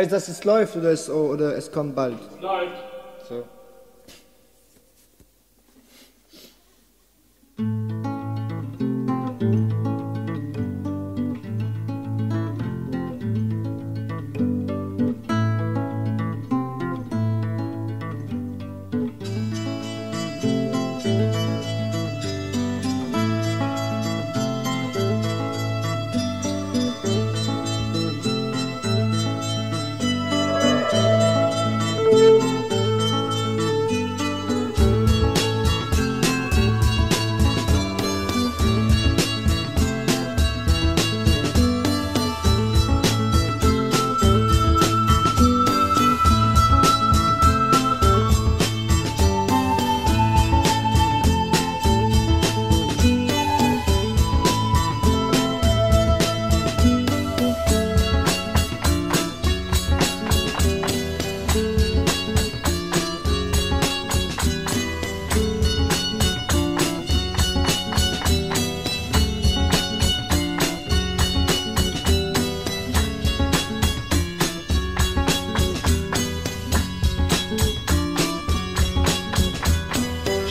Heißt das, es läuft oder es, oh, oder es kommt bald? Es läuft. So.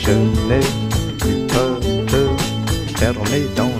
Je n'ai plus peur de fermer dans